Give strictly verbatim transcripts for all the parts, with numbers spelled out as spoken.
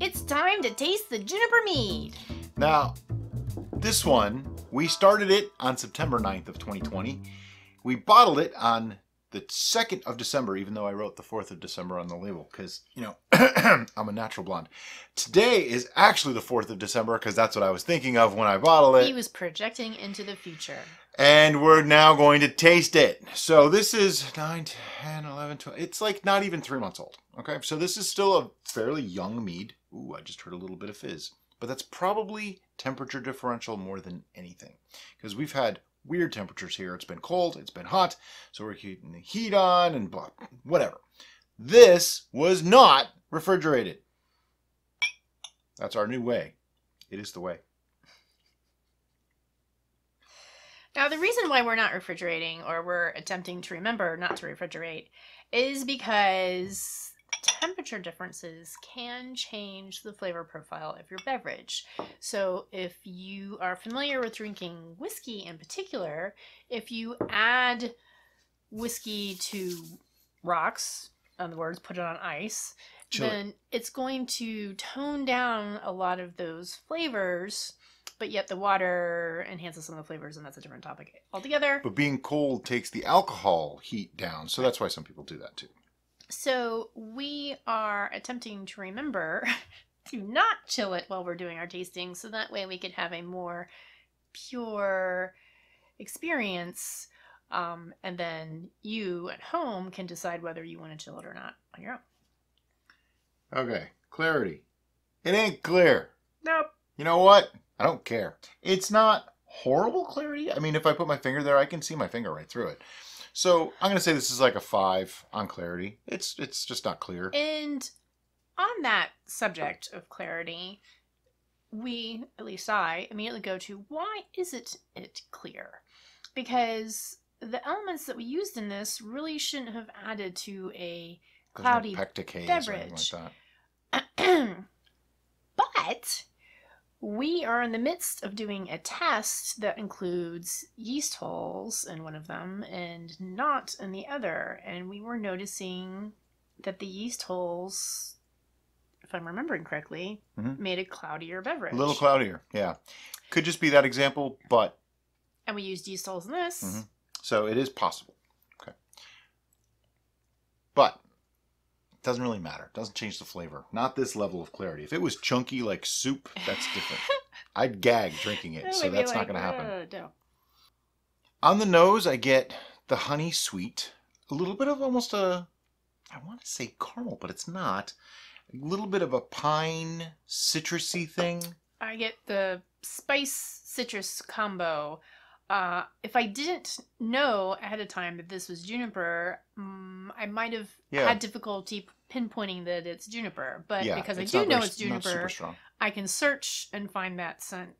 It's time to taste the Juniper Mead. Now, this one, we started it on September ninth of twenty twenty. We bottled it on the second of December, even though I wrote the fourth of December on the label, because, you know, I'm a natural blonde. Today is actually the fourth of December, because that's what I was thinking of when I bottled it. He was projecting into the future. And we're now going to taste it. So this is nine, ten, eleven, twelve. It's like not even three months old. Okay, so this is still a fairly young mead. Ooh, I just heard a little bit of fizz. But that's probably temperature differential more than anything, because we've had weird temperatures here. It's been cold, it's been hot, so we're keeping the heat on and blah, whatever. This was not refrigerated. That's our new way. It is the way. Now, the reason why we're not refrigerating, or we're attempting to remember not to refrigerate, is because temperature differences can change the flavor profile of your beverage. So if you are familiar with drinking whiskey in particular, if you add whiskey to rocks, in other words, put it on ice, Chili. then it's going to tone down a lot of those flavors, but yet the water enhances some of the flavors, and that's a different topic altogether. But being cold takes the alcohol heat down, so that's why some people do that too. So we are attempting to remember to not chill it while we're doing our tasting, so that way we could have a more pure experience, um, and then you at home can decide whether you want to chill it or not on your own. Okay, clarity. It ain't clear. Nope. You know what? I don't care. It's not horrible clarity. I mean, if I put my finger there, I can see my finger right through it. So I'm gonna say this is like a five on clarity. It's it's just not clear. And on that subject of clarity, we, at least I, immediately go to, why isn't it clear? Because the elements that we used in this really shouldn't have added to a cloudy beverage. Like that. But we are in the midst of doing a test that includes yeast holes in one of them and not in the other. And we were noticing that the yeast holes, if I'm remembering correctly, mm-hmm. made a cloudier beverage. A little cloudier, yeah. Could just be that example, but... And we used yeast holes in this. Mm-hmm. So it is possible. Okay. But... doesn't really matter. Doesn't change the flavor. Not this level of clarity. If it was chunky like soup, that's different. I'd gag drinking it, so that's like, not going to happen. Uh, no. On the nose, I get the honey sweet. A little bit of almost a, I want to say caramel, but it's not. A little bit of a pine, citrusy thing. I get the spice citrus combo. Uh, if I didn't know ahead of time that this was juniper, um, I might have yeah. had difficulty pinpointing that it's juniper. But yeah, because I do know it's juniper, I can search and find that scent.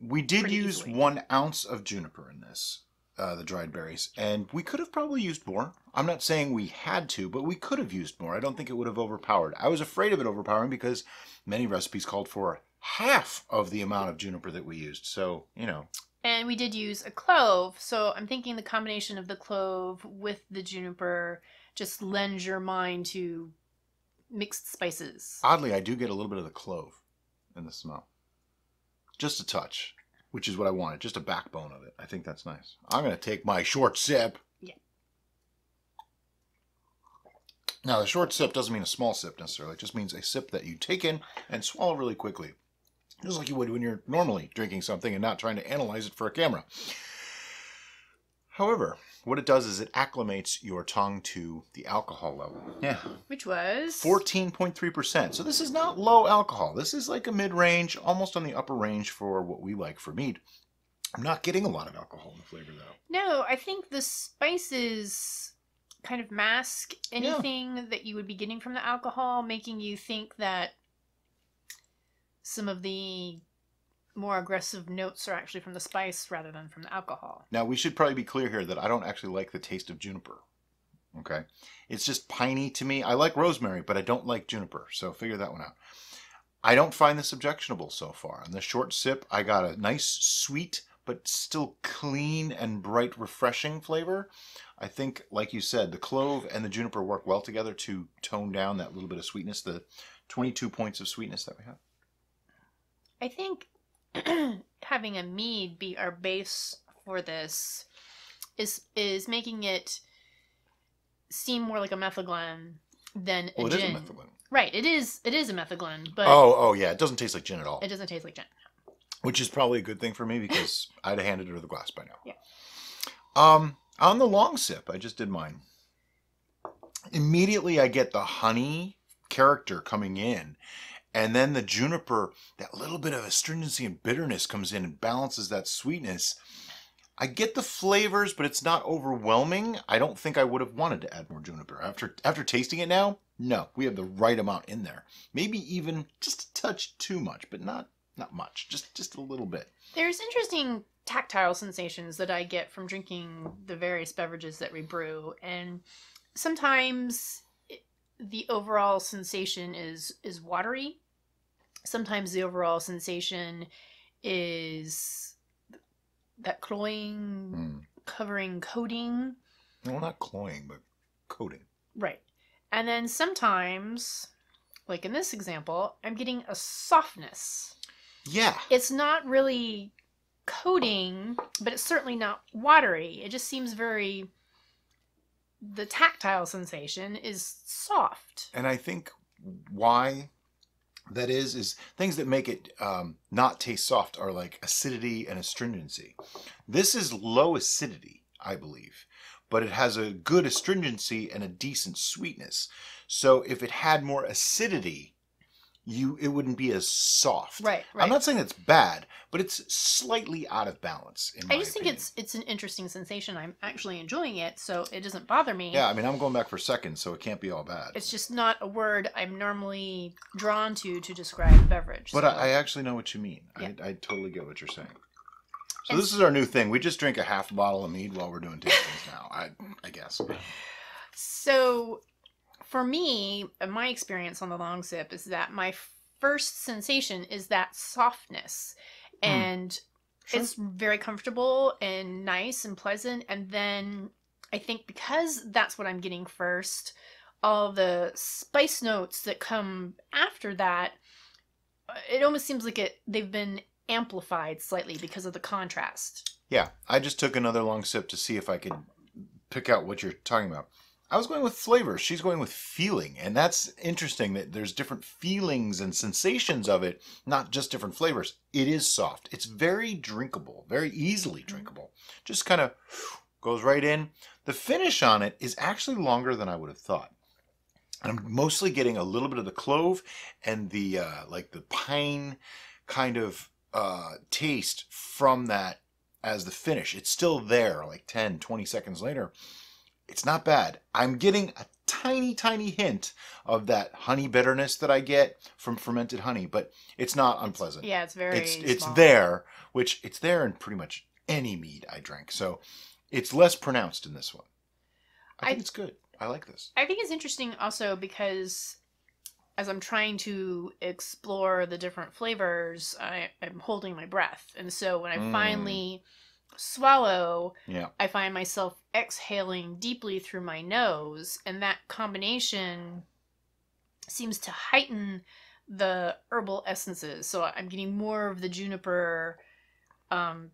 We did use easily. one ounce of juniper in this, uh, the dried berries, and we could have probably used more. I'm not saying we had to, but we could have used more. I don't think it would have overpowered. I was afraid of it overpowering because many recipes called for half of the amount of juniper that we used. So, you know... And we did use a clove, so I'm thinking the combination of the clove with the juniper just lends your mind to mixed spices. Oddly, I do get a little bit of the clove in the smell. Just a touch, which is what I wanted, just a backbone of it. I think that's nice. I'm going to take my short sip. Yeah. Now, the short sip doesn't mean a small sip necessarily. It just means a sip that you take in and swallow really quickly. Just like you would when you're normally drinking something and not trying to analyze it for a camera. However, what it does is it acclimates your tongue to the alcohol level. Yeah. Which was? fourteen point three percent. So this is not low alcohol. This is like a mid-range, almost on the upper range for what we like for mead. I'm not getting a lot of alcohol in the flavor, though. No, I think the spices kind of mask anything yeah. that you would be getting from the alcohol, making you think that some of the more aggressive notes are actually from the spice rather than from the alcohol. Now, we should probably be clear here that I don't actually like the taste of juniper. Okay? It's just piney to me. I like rosemary, but I don't like juniper. So figure that one out. I don't find this objectionable so far. On the short sip, I got a nice, sweet, but still clean and bright, refreshing flavor. I think, like you said, the clove and the juniper work well together to tone down that little bit of sweetness. The twenty-two points of sweetness that we have. I think having a mead be our base for this is is making it seem more like a methyl glen than well, a gin. Well, it is a methyl glen. Right, it is, it is a methyl glen, but... Oh, oh, yeah, it doesn't taste like gin at all. It doesn't taste like gin. Which is probably a good thing for me because I'd have handed her the glass by now. Yeah. Um, on the long sip, I just did mine. Immediately I get the honey character coming in. And then the juniper, that little bit of astringency and bitterness comes in and balances that sweetness. I get the flavors, but it's not overwhelming. I don't think I would have wanted to add more juniper. After after tasting it now, no, we have the right amount in there. Maybe even just a touch too much, but not not much. Just just a little bit. There's interesting tactile sensations that I get from drinking the various beverages that we brew, and sometimes it, the overall sensation is is watery. Sometimes the overall sensation is that cloying, mm. covering, coating. Well, not cloying, but coating. Right. And then sometimes, like in this example, I'm getting a softness. Yeah. It's not really coating, but it's certainly not watery. It just seems very... The tactile sensation is soft. And I think why... That is, is things that make it um, not taste soft are like acidity and astringency. This is low acidity, I believe, but it has a good astringency and a decent sweetness. So if it had more acidity, you it wouldn't be as soft. Right, right. I'm not saying it's bad, but it's slightly out of balance. In my I just think opinion. it's it's an interesting sensation. I'm actually enjoying it, so it doesn't bother me. Yeah, I mean, I'm going back for seconds, so it can't be all bad. It's just not a word I'm normally drawn to to describe beverage. But so. I, I actually know what you mean. Yeah. I, I totally get what you're saying. So and this is our new thing. We just drink a half bottle of mead while we're doing tastings now. I I guess. So. For me, my experience on the long sip is that my first sensation is that softness. And mm. sure. It's very comfortable and nice and pleasant. And then I think because that's what I'm getting first, all the spice notes that come after that, it almost seems like it they've been amplified slightly because of the contrast. Yeah. I just took another long sip to see if I could pick out what you're talking about. I was going with flavor. She's going with feeling. And that's interesting that there's different feelings and sensations of it, not just different flavors. It is soft. It's very drinkable, very easily drinkable. Just kind of goes right in. The finish on it is actually longer than I would have thought. And I'm mostly getting a little bit of the clove and the uh, like the pine kind of uh, taste from that as the finish. It's still there like ten, twenty seconds later. It's not bad. I'm getting a tiny, tiny hint of that honey bitterness that I get from fermented honey, but it's not unpleasant. It's, yeah, it's very It's, it's there, which it's there in pretty much any mead I drink. So it's less pronounced in this one. I think I, it's good. I like this. I think it's interesting also because as I'm trying to explore the different flavors, I, I'm holding my breath. And so when I mm. finally... swallow, yeah. I find myself exhaling deeply through my nose, and that combination seems to heighten the herbal essences. So I'm getting more of the juniper um,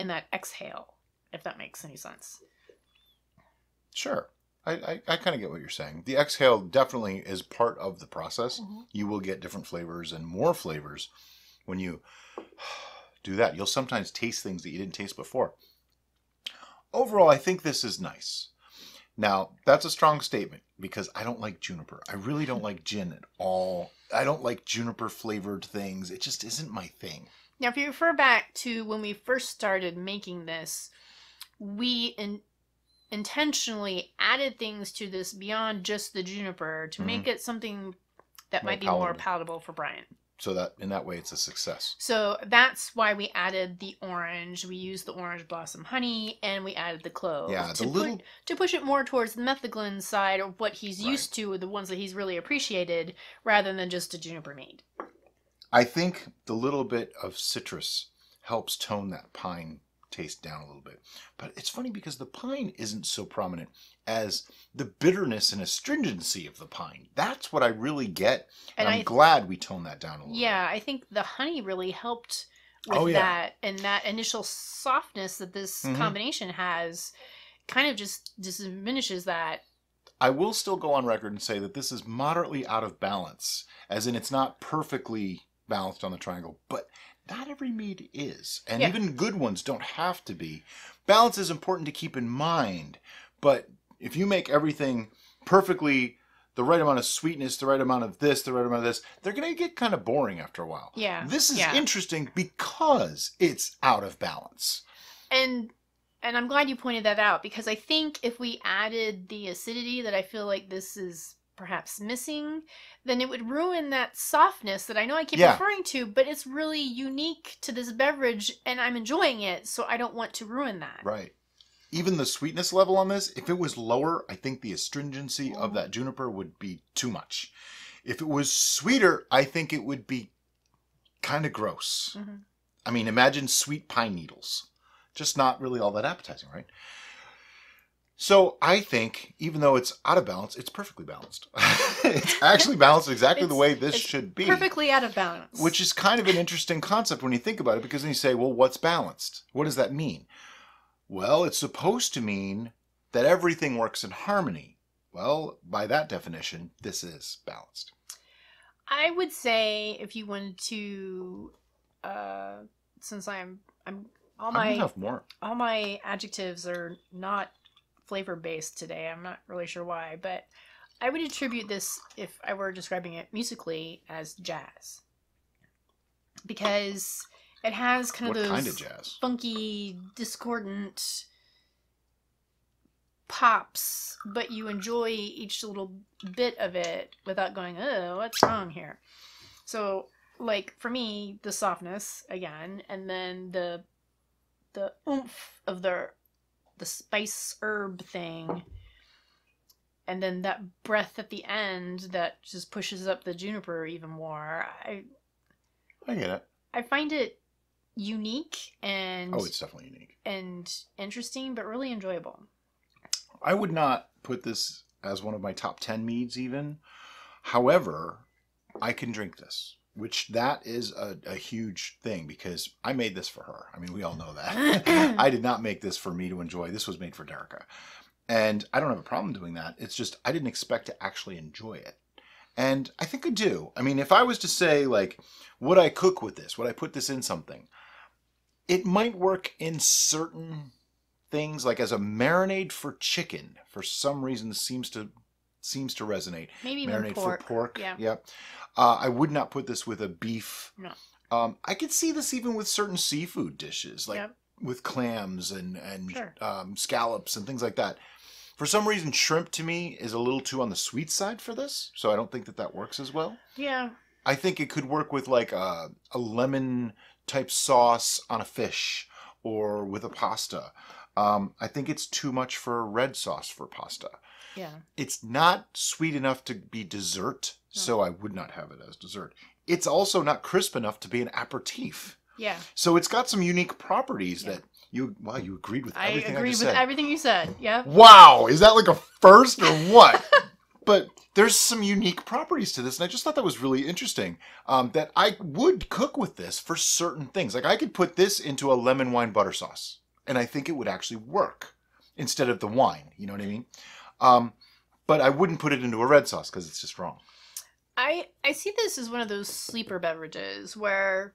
in that exhale, if that makes any sense. Sure. I, I, I kind of get what you're saying. The exhale definitely is part of the process. Mm-hmm. You will get different flavors and more flavors when you... do that. You'll sometimes taste things that you didn't taste before. Overall, I think this is nice. Now, that's a strong statement because I don't like juniper. I really don't like gin at all. I don't like juniper flavored things. It just isn't my thing. Now, if you refer back to when we first started making this, we in intentionally added things to this beyond just the juniper to mm-hmm. make it something that more might be palatable. more palatable for Brian. So that in that way, it's a success. So that's why we added the orange. We used the orange blossom honey, and we added the clove. Yeah, to, the little... put, to push it more towards the methyl glen side of what he's right. used to, the ones that he's really appreciated, rather than just a juniper mead. I think the little bit of citrus helps tone that pine taste down a little bit. But it's funny because the pine isn't so prominent as the bitterness and astringency of the pine. That's what I really get. And, and I'm I, glad we toned that down a little yeah, bit. Yeah, I think the honey really helped with oh, yeah. that. And that initial softness that this mm-hmm. combination has kind of just diminishes that. I will still go on record and say that this is moderately out of balance, as in it's not perfectly balanced on the triangle, but not every mead is. And yeah. even good ones don't have to be. Balance is important to keep in mind, but if you make everything perfectly the right amount of sweetness, the right amount of this, the right amount of this, they're going to get kind of boring after a while. Yeah. This is yeah. interesting because it's out of balance. And... And I'm glad you pointed that out, because I think if we added the acidity that I feel like this is perhaps missing, then it would ruin that softness that I know I keep yeah. referring to, but it's really unique to this beverage, and I'm enjoying it, so I don't want to ruin that. Right. Even the sweetness level on this, if it was lower, I think the astringency mm-hmm. of that juniper would be too much. If it was sweeter, I think it would be kind of gross. Mm-hmm. I mean, imagine sweet pine needles. Just not really all that appetizing, right? So I think, even though it's out of balance, it's perfectly balanced. It's actually balanced exactly the way this should be. Perfectly out of balance. Which is kind of an interesting concept when you think about it, because then you say, well, what's balanced? What does that mean? Well, it's supposed to mean that everything works in harmony. Well, by that definition, this is balanced. I would say, if you wanted to, uh, since I'm... I'm All my, more. all my adjectives are not flavor-based today. I'm not really sure why, but I would attribute this, if I were describing it musically, as jazz. Because it has kind of what those kind of jazz? Funky, discordant pops, but you enjoy each little bit of it without going, oh, what's wrong here? So, like, for me, the softness, again, and then the the oomph of the the spice herb thing, and then that breath at the end that just pushes up the juniper even more. I I get it. I find it unique and oh, it's definitely unique and interesting, but really enjoyable. I would not put this as one of my top ten meads even. However, I can drink this. Which that is a, a huge thing, because I made this for her. I mean, we all know that. I did not make this for me to enjoy. This was made for Derica. And I don't have a problem doing that. It's just I didn't expect to actually enjoy it. And I think I do. I mean, if I was to say, like, would I cook with this? Would I put this in something? It might work in certain things, like as a marinade for chicken. For some reason, this seems to... seems to resonate. Maybe even marinade pork. for pork. Yeah. Yep. Uh, I would not put this with a beef. No. Um, I could see this even with certain seafood dishes, like yep. with clams and, and sure. um, scallops and things like that. For some reason, shrimp to me is a little too on the sweet side for this, so I don't think that that works as well. Yeah. I think it could work with like a, a lemon type sauce on a fish or with a pasta. Um, I think it's too much for red sauce for pasta. Yeah. It's not sweet enough to be dessert, no. so I would not have it as dessert. It's also not crisp enough to be an aperitif. Yeah. So it's got some unique properties yeah. that you, wow, you agreed with everything I, I just said. I agreed with everything you said, yeah. Wow, is that like a first or what? But there's some unique properties to this, and I just thought that was really interesting, um, that I would cook with this for certain things. Like I could put this into a lemon wine butter sauce, and I think it would actually work instead of the wine, you know what I mean? Um, but I wouldn't put it into a red sauce because it's just wrong. I, I see this as one of those sleeper beverages where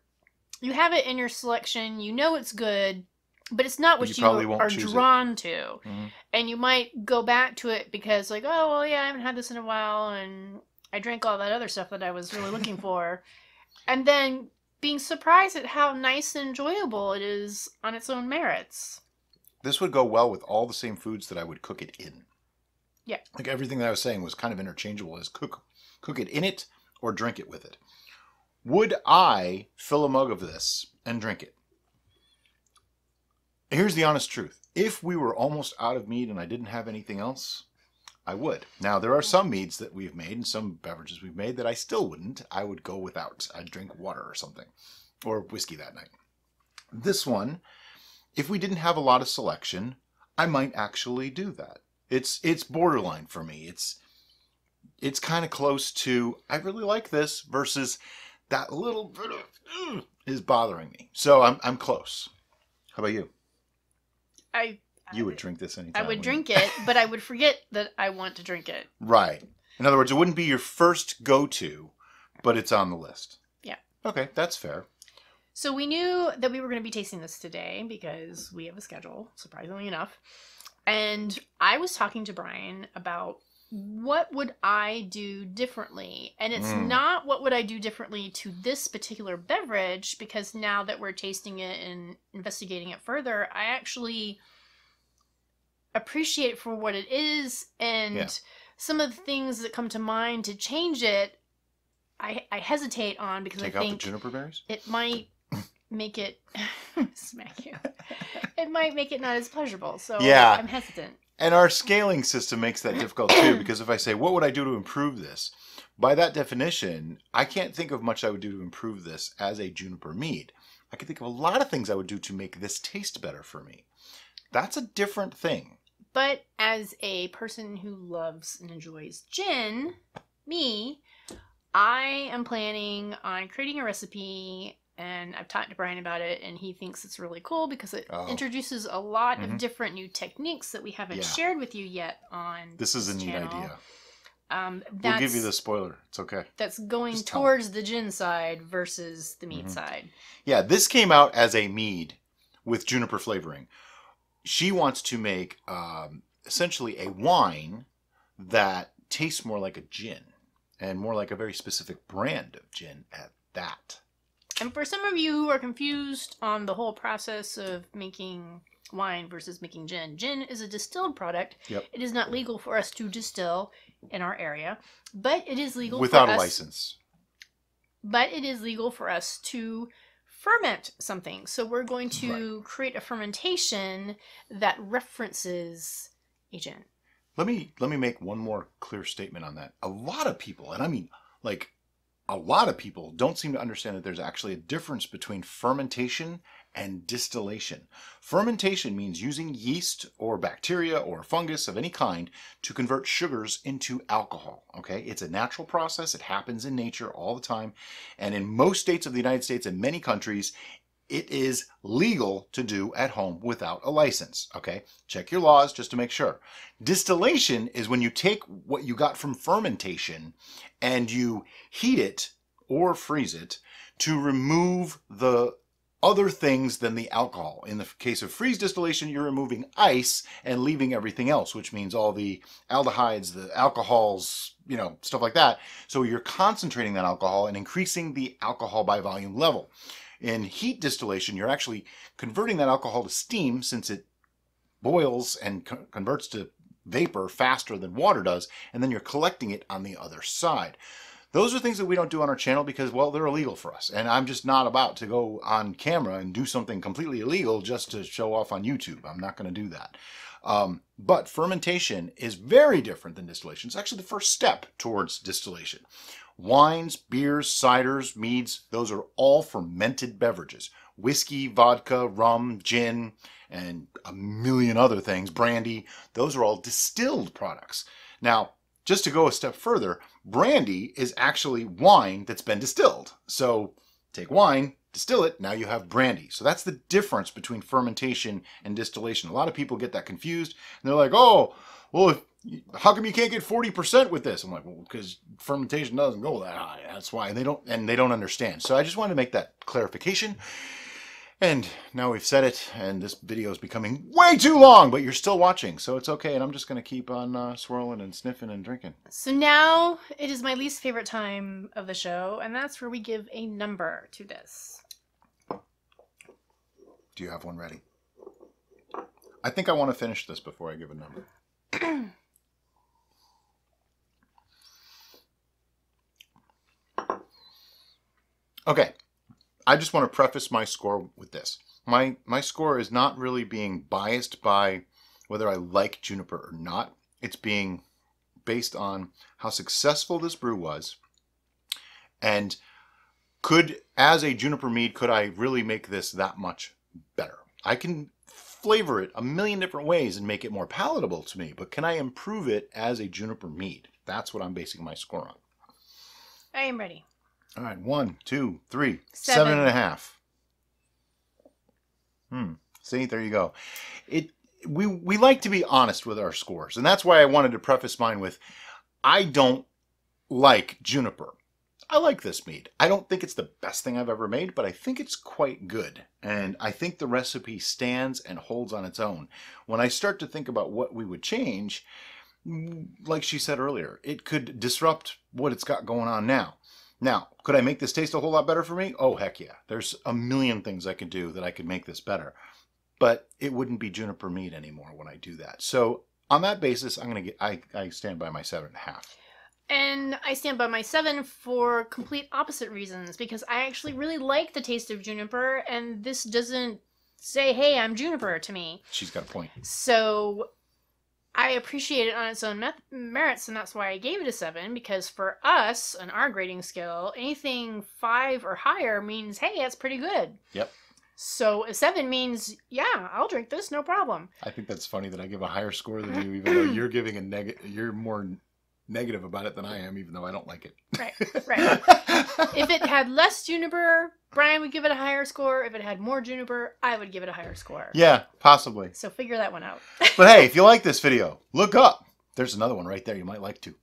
you have it in your selection, you know it's good, but it's not what you, you are drawn it. to. Mm-hmm. And you might go back to it because like, oh, well, yeah, I haven't had this in a while and I drank all that other stuff that I was really looking for. And then being surprised at how nice and enjoyable it is on its own merits. This would go well with all the same foods that I would cook it in. Yeah. Like everything that I was saying was kind of interchangeable as cook cook it in it or drink it with it. Would I fill a mug of this and drink it? Here's the honest truth. If we were almost out of mead and I didn't have anything else, I would. Now, there are some meads that we've made and some beverages we've made that I still wouldn't. I would go without. I'd drink water or something or whiskey that night. This one If we didn't have a lot of selection, I might actually do that. It's it's borderline for me. It's it's kind of close to I really like this versus that little bit of uh, is bothering me. So I'm I'm close. How about you? I, I you would, would drink this anytime. I would drink it, but I would forget that I want to drink it. Right. In other words, it wouldn't be your first go-to, but it's on the list. Yeah. Okay, that's fair. So we knew that we were going to be tasting this today because we have a schedule, surprisingly enough. And I was talking to Brian about what would I do differently? And it's mm. not what would I do differently to this particular beverage, because now that we're tasting it and investigating it further, I actually appreciate it for what it is. And yeah. some of the things that come to mind to change it, I, I hesitate on because Take I think out the juniper berries? It might make it smack you. It might make it not as pleasurable. So yeah. I'm hesitant. And our scaling system makes that difficult too, because if I say, what would I do to improve this? By that definition, I can't think of much I would do to improve this as a juniper mead. I could think of a lot of things I would do to make this taste better for me. That's a different thing. But as a person who loves and enjoys gin, me, I am planning on creating a recipe, and I've talked to Brian about it, and he thinks it's really cool because it oh. introduces a lot mm-hmm. of different new techniques that we haven't yeah. shared with you yet on this is this a channel. Neat idea. Um, that's, we'll give you the spoiler. It's okay. That's going Just towards the gin side versus the mead mm-hmm. side. Yeah, this came out as a mead with juniper flavoring. She wants to make um, essentially a wine that tastes more like a gin. And more like a very specific brand of gin at that. And for some of you who are confused on the whole process of making wine versus making gin, gin is a distilled product. Yep. It is not legal for us to distill in our area, but it is legal without for us, a license. But it is legal for us to ferment something. So we're going to right. create a fermentation that references a gin. Let me let me make one more clear statement on that. A lot of people, and I mean like a lot of people, don't seem to understand that there's actually a difference between fermentation and distillation. Fermentation means using yeast or bacteria or fungus of any kind to convert sugars into alcohol, okay? It's a natural process. It happens in nature all the time. And in most states of the United States and many countries, it is legal to do at home without a license, okay? Check your laws just to make sure. Distillation is when you take what you got from fermentation and you heat it or freeze it to remove the other things than the alcohol. In the case of freeze distillation, you're removing ice and leaving everything else, which means all the aldehydes, the alcohols, you know, stuff like that. So you're concentrating that alcohol and increasing the alcohol by volume level. In heat distillation, you're actually converting that alcohol to steam, since it boils and co converts to vapor faster than water does, and then you're collecting it on the other side. Those are things that we don't do on our channel because, well, they're illegal for us, and I'm just not about to go on camera and do something completely illegal just to show off on YouTube. I'm not going to do that. Um, but fermentation is very different than distillation. It's actually the first step towards distillation. Wines, beers, ciders, meads, those are all fermented beverages. Whiskey, vodka, rum, gin, and a million other things, brandy, those are all distilled products. Now, just to go a step further, brandy is actually wine that's been distilled. So take wine, distill it, now you have brandy. So that's the difference between fermentation and distillation. A lot of people get that confused, and they're like, oh, well, if how come you can't get forty percent with this? I'm like, well, because fermentation doesn't go that high. That's why. And they don't, and they don't understand. So I just wanted to make that clarification. And now we've said it, and this video is becoming way too long, but you're still watching, so it's okay. And I'm just going to keep on uh, swirling and sniffing and drinking. So now it is my least favorite time of the show, and that's where we give a number to this. Do you have one ready? I think I want to finish this before I give a number. Okay, I just want to preface my score with this. My my score is not really being biased by whether I like juniper or not. It's being based on how successful this brew was, and could, as a juniper mead, could I really make this that much better? I can flavor it a million different ways and make it more palatable to me, but can I improve it as a juniper mead? That's what I'm basing my score on. I am ready. All right, one, two, three, seven, seven and a half. Hmm. See, there you go. It. We we like to be honest with our scores, and that's why I wanted to preface mine with, I don't like juniper. I like this mead. I don't think it's the best thing I've ever made, but I think it's quite good. And I think the recipe stands and holds on its own. When I start to think about what we would change, like she said earlier, it could disrupt what it's got going on now. Now, could I make this taste a whole lot better for me? Oh, heck yeah. There's a million things I could do that I could make this better. But it wouldn't be juniper mead anymore when I do that. So on that basis, I'm going to get, I, I stand by my seven and a half. And I stand by my seven for complete opposite reasons, because I actually really like the taste of juniper, and this doesn't say, hey, I'm juniper to me. She's got a point. So I appreciate it on its own merits, and that's why I gave it a seven, because for us, on our grading scale, anything five or higher means, hey, that's pretty good. Yep. So a seven means, yeah, I'll drink this, no problem. I think that's funny that I give a higher score than you, even though you're giving a negative, you're more negative about it than I am, even though I don't like it. Right, right. If it had less juniper, Brian would give it a higher score. If it had more juniper, I would give it a higher score. Yeah, possibly. So figure that one out. But hey, if you like this video, look up. There's another one right there you might like too.